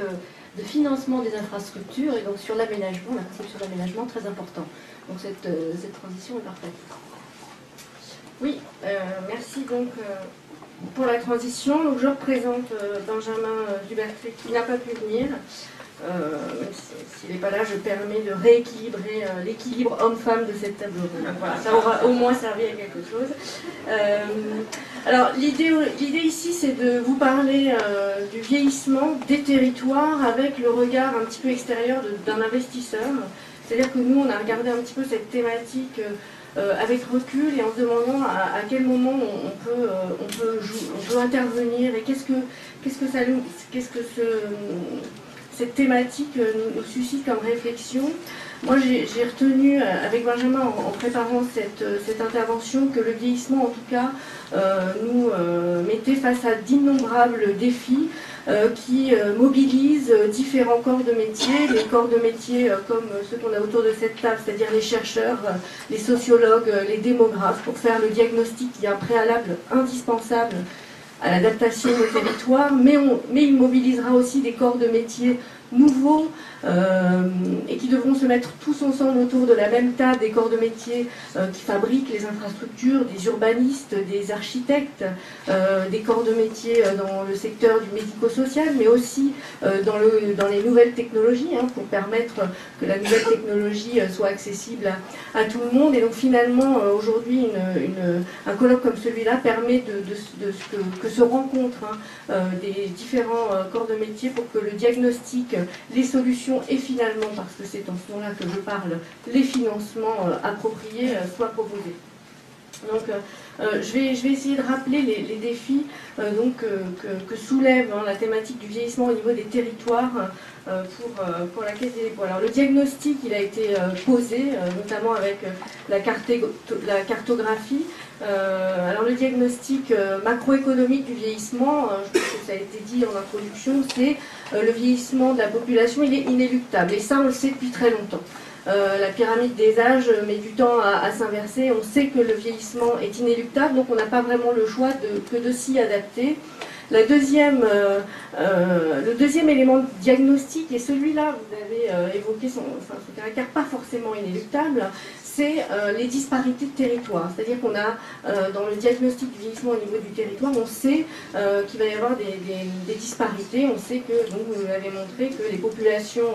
de financement des infrastructures et donc sur l'aménagement, la conception sur l'aménagement très important. Donc cette, euh, cette transition est parfaite. Oui, euh, merci donc euh, pour la transition. Donc je représente euh, Benjamin Dubertret qui n'a pas pu venir. Euh, S'il n'est pas là, je permets de rééquilibrer euh, l'équilibre homme-femme de cette table ronde. Voilà, ça aura au moins servi à quelque chose. Euh, alors, l'idée ici, c'est de vous parler euh, du vieillissement des territoires avec le regard un petit peu extérieur d'un investisseur. C'est-à-dire que nous, on a regardé un petit peu cette thématique euh, avec recul et en se demandant à, à quel moment on, on, peut, euh, on, peut jouer, on peut intervenir et qu'est-ce que, qu'est-ce que ça nous... Qu'est-ce que ce... cette thématique nous suscite comme réflexion. Moi, j'ai retenu avec Benjamin, en, en préparant cette, cette intervention, que le vieillissement, en tout cas, euh, nous euh, mettait face à d'innombrables défis euh, qui euh, mobilisent différents corps de métier, les corps de métier euh, comme ceux qu'on a autour de cette table, c'est-à-dire les chercheurs, euh, les sociologues, euh, les démographes, pour faire le diagnostic qui est un préalable indispensable à l'adaptation des territoires, mais, on, mais il mobilisera aussi des corps de métiers nouveaux euh, et qui devront se mettre tous ensemble autour de la même table, des corps de métiers euh, qui fabriquent les infrastructures, des urbanistes, des architectes, euh, des corps de métiers dans le secteur du médico-social, mais aussi euh, dans, le, dans les nouvelles technologies, hein, pour permettre que la nouvelle technologie soit accessible à, à tout le monde. Et donc finalement, aujourd'hui, une, une, un colloque comme celui-là permet de, de, de, de, que, que se rencontrent hein, des différents corps de métiers pour que le diagnostic, les solutions et finalement, parce que c'est en ce moment-là que je parle, les financements euh, appropriés euh, soient proposés. Donc, euh, je, vais, je vais essayer de rappeler les, les défis euh, donc, euh, que, que soulève hein, la thématique du vieillissement au niveau des territoires euh, pour, euh, pour la Caisse des Dépôts. Alors, le diagnostic, il a été euh, posé, euh, notamment avec euh, la, la cartographie. Euh, alors, le diagnostic euh, macroéconomique du vieillissement, euh, je pense que ça a été dit en introduction, c'est euh, le vieillissement de la population, il est inéluctable. Et ça, on le sait depuis très longtemps. Euh, la pyramide des âges met du temps à, à s'inverser. On sait que le vieillissement est inéluctable, donc on n'a pas vraiment le choix de, que de s'y adapter. La deuxième, euh, euh, le deuxième élément de diagnostic, et celui-là, vous avez euh, évoqué son, enfin, son caractère pas forcément inéluctable, c'est euh, les disparités de territoire. C'est-à-dire qu'on a, euh, dans le diagnostic du vieillissement au niveau du territoire, on sait euh, qu'il va y avoir des, des, des disparités. On sait que, donc, vous avez montré que les populations,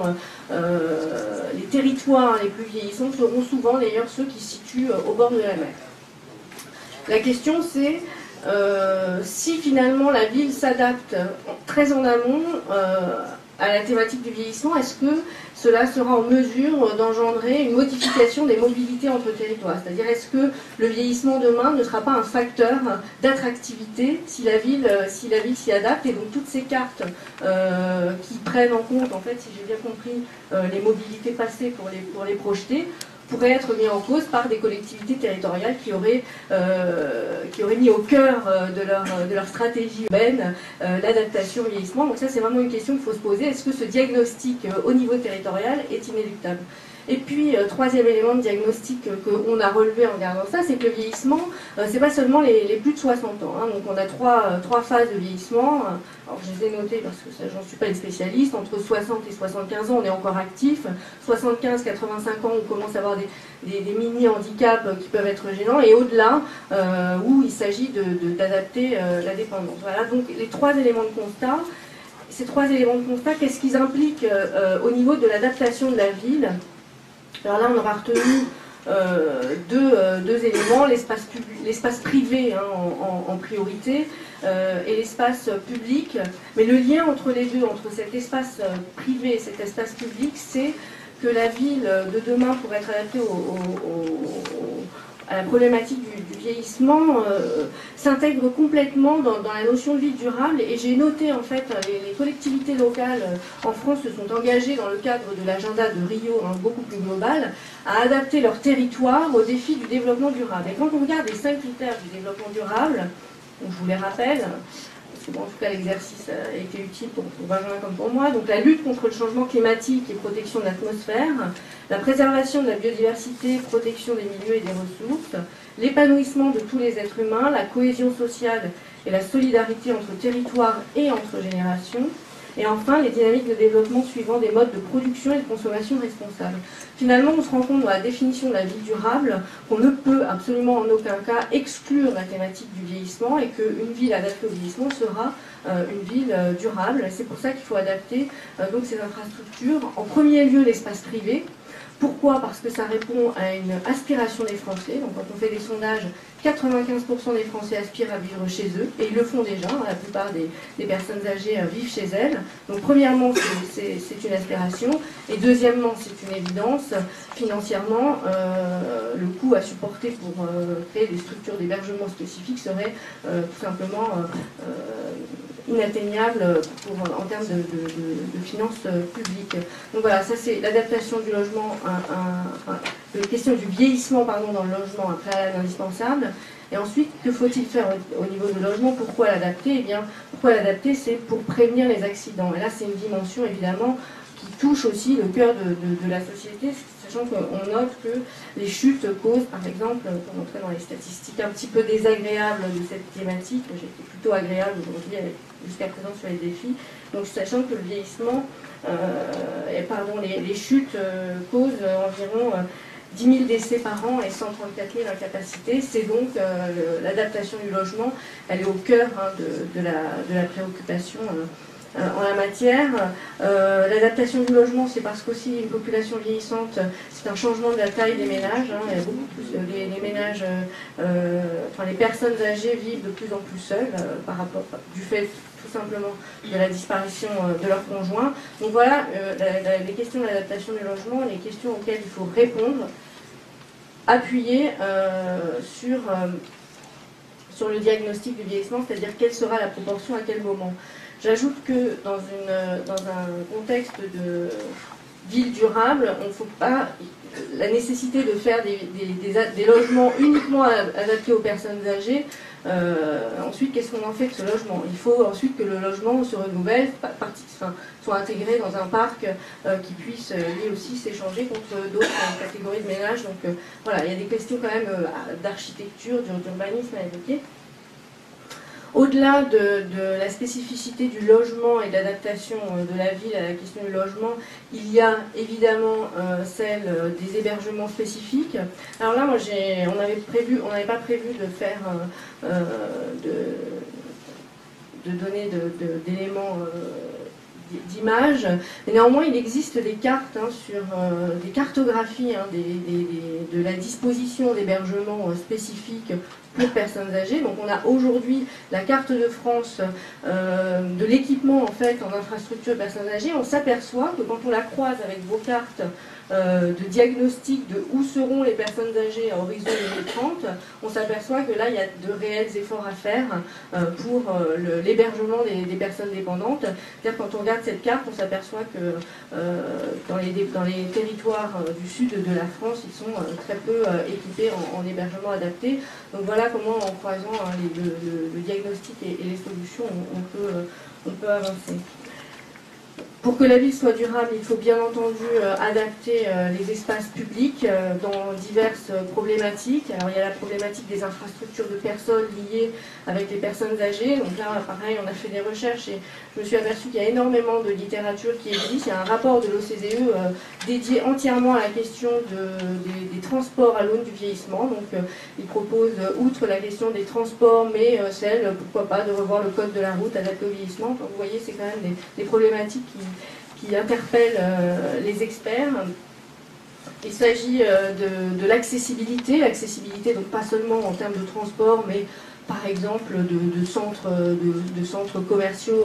euh, les territoires les plus vieillissants seront souvent d'ailleurs ceux qui se situent euh, au bord de la mer. La question, c'est... Euh, si finalement la ville s'adapte très en amont euh, à la thématique du vieillissement, est-ce que cela sera en mesure d'engendrer une modification des mobilités entre territoires? C'est-à-dire, est-ce que le vieillissement demain ne sera pas un facteur d'attractivité si la ville si la ville s'y adapte? Et donc toutes ces cartes euh, qui prennent en compte, en fait, si j'ai bien compris, euh, les mobilités passées pour les, pour les projeter, pourrait être mis en cause par des collectivités territoriales qui auraient, euh, qui auraient mis au cœur de leur, de leur stratégie urbaine euh, l'adaptation au vieillissement. Donc ça, c'est vraiment une question qu'il faut se poser. Est-ce que ce diagnostic euh, au niveau territorial est inéluctable? Et puis, euh, troisième élément de diagnostic euh, qu'on a relevé en regardant ça, c'est que le vieillissement, euh, c'est pas seulement les, les plus de soixante ans. Hein. Donc on a trois, euh, trois phases de vieillissement. Alors je les ai notées parce que j'en suis pas une spécialiste. Entre soixante et soixante-quinze ans, on est encore actif. soixante-quinze quatre-vingt-cinq ans, on commence à avoir des, des, des mini-handicaps qui peuvent être gênants. Et au-delà, euh, où il s'agit de, de, d'adapter euh, la dépendance. Voilà, donc les trois éléments de constat. Ces trois éléments de constat, qu'est-ce qu'ils impliquent euh, au niveau de l'adaptation de la ville? Alors là, on aura retenu euh, deux, euh, deux éléments, l'espace privé hein, en, en, en priorité euh, et l'espace public. Mais le lien entre les deux, entre cet espace privé et cet espace public, c'est que la ville de demain, pour être adaptée au, au, au, à la problématique du, du vieillissement, euh, s'intègre complètement dans, dans la notion de vie durable. Et j'ai noté, en fait, les, les collectivités locales en France se sont engagées dans le cadre de l'agenda de Rio, hein, beaucoup plus global, à adapter leur territoire aux défis du développement durable. Et quand on regarde les cinq critères du développement durable, donc je vous les rappelle, c'est bon, en tout cas l'exercice a été utile pour, pour Benjamin comme pour moi. Donc la lutte contre le changement climatique et protection de l'atmosphère, la préservation de la biodiversité, protection des milieux et des ressources, l'épanouissement de tous les êtres humains, la cohésion sociale et la solidarité entre territoires et entre générations, et enfin les dynamiques de développement suivant des modes de production et de consommation responsables. Finalement, on se rend compte dans la définition de la vie durable qu'on ne peut absolument en aucun cas exclure la thématique du vieillissement et qu'une ville adaptée au vieillissement sera euh, une ville euh, durable. C'est pour ça qu'il faut adapter euh, donc ces infrastructures. En premier lieu, l'espace privé. Pourquoi? Parce que ça répond à une aspiration des Français. Donc quand on fait des sondages, quatre-vingt-quinze pour cent des Français aspirent à vivre chez eux, et ils le font déjà, la plupart des, des personnes âgées vivent chez elles. Donc premièrement, c'est une aspiration, et deuxièmement, c'est une évidence. Financièrement, euh, le coût à supporter pour euh, créer des structures d'hébergement spécifiques serait euh, tout simplement euh, euh, inatteignable pour, en termes de, de, de, de finances publiques. Donc voilà, ça c'est l'adaptation du logement, un, un, un, la question du vieillissement pardon, dans le logement, un préalable indispensable. Et ensuite, que faut-il faire au niveau du logement? Pourquoi l'adapter? Eh bien, pourquoi l'adapter? C'est pour prévenir les accidents. Et là, c'est une dimension, évidemment, qui touche aussi le cœur de, de, de la société, sachant qu'on note que les chutes causent, par exemple, pour montrer dans les statistiques un petit peu désagréables de cette thématique, j'étais plutôt agréable aujourd'hui jusqu'à présent sur les défis, donc sachant que le vieillissement, euh, et pardon, les, les chutes euh, causent environ... Euh, dix mille décès par an et cent trente-quatre mille incapacités, c'est donc euh, l'adaptation du logement, elle est au cœur hein, de, de, la, de la préoccupation euh, en la matière. Euh, l'adaptation du logement, c'est parce qu'aussi une population vieillissante, c'est un changement de la taille des ménages. Hein, il y a beaucoup plus, les, les ménages, euh, enfin les personnes âgées vivent de plus en plus seules euh, par rapport du fait tout simplement de la disparition de leurs conjoints. Donc voilà euh, la, la, les questions de l'adaptation du logement, les questions auxquelles il faut répondre, appuyer euh, sur, euh, sur le diagnostic du vieillissement, c'est-à-dire quelle sera la proportion à quel moment. J'ajoute que dans, une, dans un contexte de ville durable, on ne faut pas... La nécessité de faire des, des, des, des logements uniquement adaptés aux personnes âgées, euh, ensuite, qu'est-ce qu'on en fait de ce logement? Il faut ensuite que le logement se renouvelle, partie, enfin, soit intégré dans un parc euh, qui puisse, lui aussi, s'échanger contre d'autres catégories de ménages. Donc euh, voilà, il y a des questions quand même euh, d'architecture, d'urbanisme à évoquer. Au-delà de, de la spécificité du logement et de l'adaptation de la ville à la question du logement, il y a évidemment euh, celle des hébergements spécifiques. Alors là, moi, j'ai, on avait prévu, on n'avait pas prévu de faire euh, de, de donner d'éléments de, de, d'image. Mais néanmoins, il existe des cartes, hein, sur euh, des cartographies hein, des, des, des, de la disposition d'hébergements euh, spécifiques pour personnes âgées. Donc on a aujourd'hui la carte de France euh, de l'équipement en fait en infrastructure de personnes âgées. On s'aperçoit que quand on la croise avec vos cartes euh, de diagnostic de où seront les personnes âgées à horizon deux mille trente, on s'aperçoit que là il y a de réels efforts à faire euh, pour euh, l'hébergement des, des personnes dépendantes. C'est-à-dire quand on regarde cette carte, on s'aperçoit que euh, dans, les, dans les territoires euh, du sud de la France, ils sont euh, très peu euh, équipés en, en hébergement adapté. Donc voilà comment, en croisant hein, les, le, le, le diagnostic et, et les solutions, on, on, peut, euh, on peut avancer. Pour que la ville soit durable, il faut bien entendu euh, adapter euh, les espaces publics euh, dans diverses euh, problématiques. Alors il y a la problématique des infrastructures de personnes liées avec les personnes âgées. Donc là, pareil, on a fait des recherches et je me suis aperçue qu'il y a énormément de littérature qui existe. Il y a un rapport de l'O C D E euh, dédié entièrement à la question de, des, des transports à l'aune du vieillissement. Donc euh, il propose, euh, outre la question des transports, mais euh, celle, pourquoi pas, de revoir le code de la route adapté au vieillissement. Donc, vous voyez, c'est quand même des, des problématiques qui qui interpelle euh, les experts. Il s'agit euh, de, de l'accessibilité, l'accessibilité donc pas seulement en termes de transport, mais par exemple de, de, centres, de, de centres commerciaux,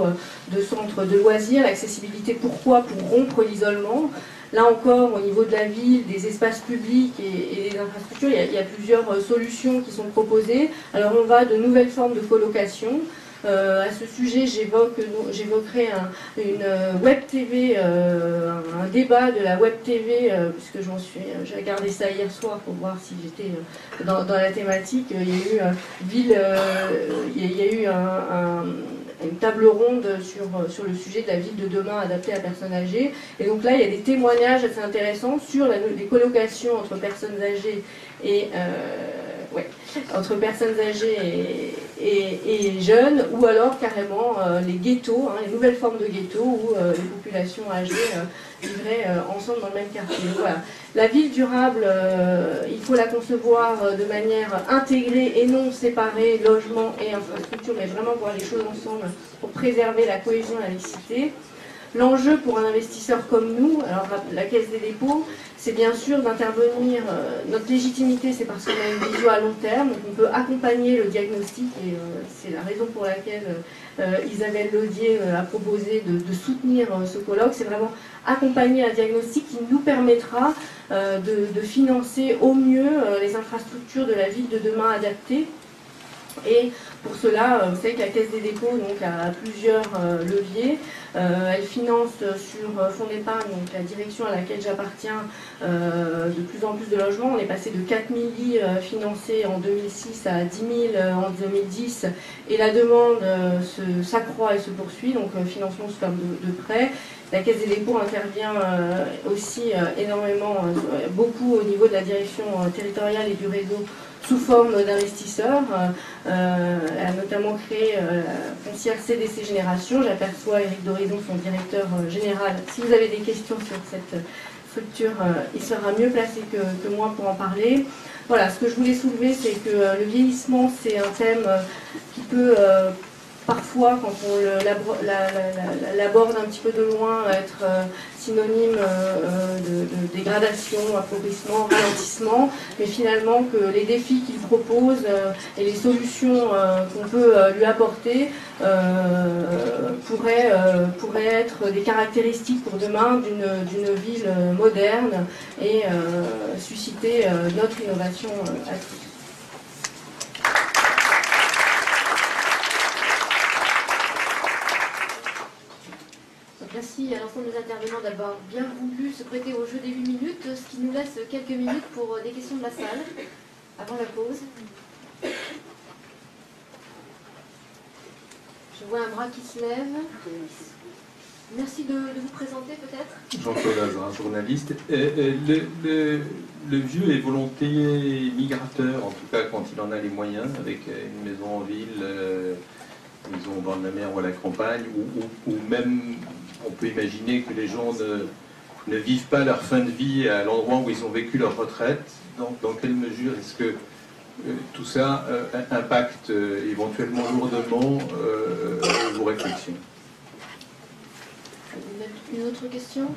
de centres de loisirs. L'accessibilité, pourquoi? Pour rompre l'isolement. Là encore, au niveau de la ville, des espaces publics et, et des infrastructures, il y a, il y a plusieurs solutions qui sont proposées. Alors on va de nouvelles formes de colocation. Euh, à ce sujet, j'évoquerai un, une web T V, euh, un débat de la web T V, euh, puisque j'en suis, j'ai regardé ça hier soir pour voir si j'étais dans, dans la thématique. Il y a eu, euh, ville, euh, il y a eu un, un une table ronde sur, sur le sujet de la ville de demain adaptée à personnes âgées. Et donc là, il y a des témoignages assez intéressants sur la, les colocations entre personnes âgées et... Euh, ouais, entre personnes âgées et, et, et jeunes, ou alors carrément euh, les ghettos, hein, les nouvelles formes de ghettos où euh, les populations âgées euh, vivraient euh, ensemble dans le même quartier. Voilà. La ville durable, euh, il faut la concevoir euh, de manière intégrée et non séparée, logement et infrastructure, mais vraiment voir les choses ensemble pour préserver la cohésion et la mixité. L'enjeu pour un investisseur comme nous, alors la Caisse des Dépôts, c'est bien sûr d'intervenir. Euh, notre légitimité, c'est parce qu'on a une vision à long terme, donc on peut accompagner le diagnostic, et euh, c'est la raison pour laquelle euh, Isabelle Laudier euh, a proposé de, de soutenir euh, ce colloque. C'est vraiment accompagner un diagnostic qui nous permettra euh, de, de financer au mieux euh, les infrastructures de la ville de demain adaptées. Et pour cela, vous savez que la Caisse des Dépôts donc, a plusieurs leviers. Euh, elle finance sur fonds d'épargne, donc la direction à laquelle j'appartiens, euh, de plus en plus de logements. On est passé de quatre mille lits euh, financés en deux mille six à dix mille euh, en deux mille dix. Et la demande euh, s'accroît et se poursuit, donc euh, financement sous forme de, de prêt. La Caisse des Dépôts intervient euh, aussi euh, énormément, euh, beaucoup au niveau de la direction euh, territoriale et du réseau sous forme d'investisseurs. Euh, elle a notamment créé euh, la foncière C D C Génération. J'aperçois Eric Dorizon, son directeur euh, général. Si vous avez des questions sur cette structure, euh, il sera mieux placé que, que moi pour en parler. Voilà, ce que je voulais soulever, c'est que euh, le vieillissement, c'est un thème euh, qui peut... Euh, parfois, quand on l'aborde un petit peu de loin, être synonyme de dégradation, appauvrissement, ralentissement, mais finalement que les défis qu'il propose et les solutions qu'on peut lui apporter pourraient, pourraient être des caractéristiques pour demain d'une ville moderne et susciter notre innovation à tous. Merci à l'ensemble des intervenants d'avoir bien voulu se prêter au jeu des huit minutes, ce qui nous laisse quelques minutes pour des questions de la salle, avant la pause. Je vois un bras qui se lève. Merci de, de vous présenter peut-être. Jean-Claude Azin, journaliste. Euh, euh, le, le, le vieux est volontiers migrateur, en tout cas quand il en a les moyens, avec une maison en ville, euh, une maison au bord de la mer ou à la campagne, ou, ou, ou même... On peut imaginer que les gens ne, ne vivent pas leur fin de vie à l'endroit où ils ont vécu leur retraite. Donc, dans quelle mesure est-ce que euh, tout ça euh, impacte euh, éventuellement lourdement euh, vos réflexions? Une autre question?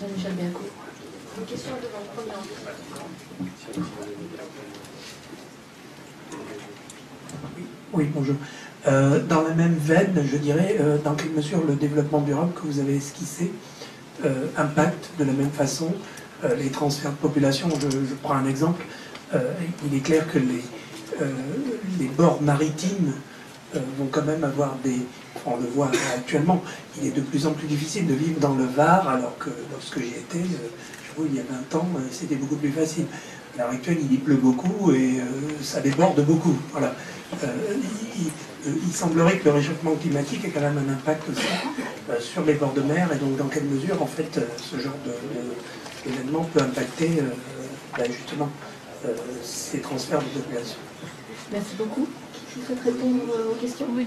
Jean-Michel Bianco. Une question devant le premier. Oui, bonjour. Euh, dans la même veine, je dirais, euh, dans quelle mesure le développement durable que vous avez esquissé euh, impacte de la même façon euh, les transferts de population. Je, je prends un exemple. Euh, il est clair que les, euh, les bords maritimes euh, vont quand même avoir des... On le voit actuellement, il est de plus en plus difficile de vivre dans le Var, alors que lorsque j'y étais, euh, je crois, il y a vingt ans, euh, c'était beaucoup plus facile. À l'heure actuelle, il y pleut beaucoup et euh, ça déborde beaucoup. Voilà. Euh, il, il, il semblerait que le réchauffement climatique ait quand même un impact aussi euh, sur les bords de mer, et donc dans quelle mesure en fait euh, ce genre d'événement peut impacter euh, ben justement euh, ces transferts de population. Merci beaucoup. Je souhaite répondre aux questions. Oui.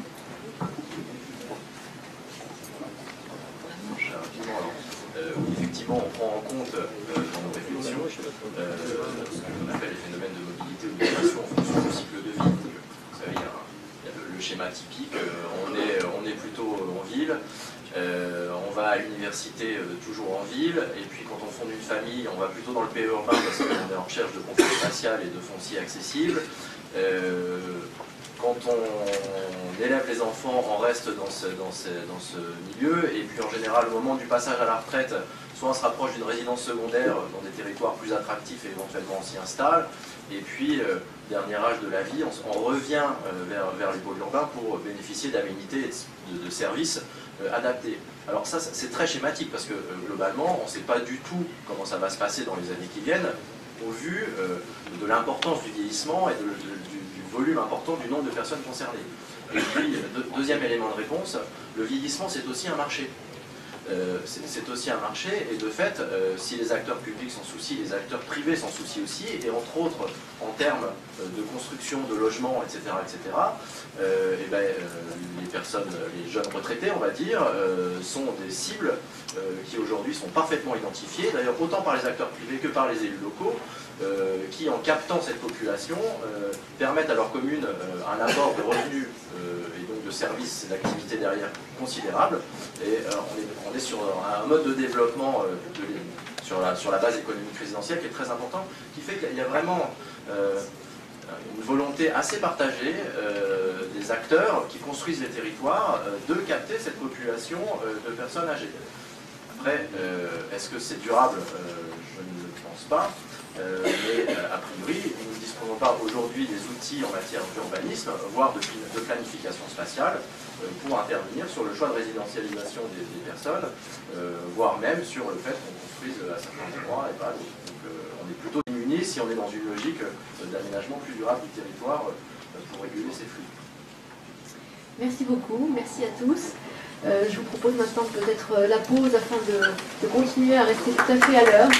Euh, effectivement, on prend en compte euh, dans nos réflexions euh, ce qu'on appelle les phénomènes de mobilité ou de migration en fonction du cycle de vie. Schéma typique, on est, on est plutôt en ville, euh, on va à l'université euh, toujours en ville, et puis quand on fonde une famille, on va plutôt dans le P E urbain parce qu'on est en recherche de confort spatial et de foncier accessible. Euh, quand on élève les enfants, on reste dans ce, dans, ce, dans ce milieu, et puis en général, au moment du passage à la retraite, soit on se rapproche d'une résidence secondaire dans des territoires plus attractifs et éventuellement on s'y installe, et puis, euh, dernier âge de la vie, on, on revient euh, vers, vers les pôles urbains pour bénéficier d'aménités et de, de services euh, adaptés. Alors ça, c'est très schématique parce que euh, globalement, on ne sait pas du tout comment ça va se passer dans les années qui viennent. au vu euh, de l'importance du vieillissement et de, de, du, du volume important du nombre de personnes concernées. Et puis, de, deuxième élément de réponse, le vieillissement c'est aussi un marché. Euh, c'est aussi un marché, et de fait, euh, si les acteurs publics s'en soucient, les acteurs privés s'en soucient aussi, et entre autres, en termes de construction, de logement, et cetera, et cetera, euh, et ben, euh, les personnes, les jeunes retraités, on va dire, euh, sont des cibles euh, qui aujourd'hui sont parfaitement identifiées, d'ailleurs autant par les acteurs privés que par les élus locaux, euh, qui, en captant cette population, euh, permettent à leur commune euh, un apport de revenus euh, et donc de services et d'activités derrière considérable, et euh, on est On est sur un mode de développement de, de, sur, la, sur la base économique résidentielle qui est très important, qui fait qu'il y a vraiment euh, une volonté assez partagée euh, des acteurs qui construisent les territoires euh, de capter cette population euh, de personnes âgées. Après, euh, est-ce que c'est durable? euh, Je ne le pense pas. Euh, mais euh, a priori, nous ne disposons pas aujourd'hui des outils en matière d'urbanisme, voire de, de planification spatiale, euh, pour intervenir sur le choix de résidentialisation des, des personnes, euh, voire même sur le fait qu'on construise à certains endroits et pas d'autres. Donc euh, on est plutôt démunis si on est dans une logique euh, d'aménagement plus durable du territoire euh, pour réguler ces flux. Merci beaucoup, merci à tous. Euh, je vous propose maintenant peut-être la pause afin de, de continuer à rester tout à fait à l'heure.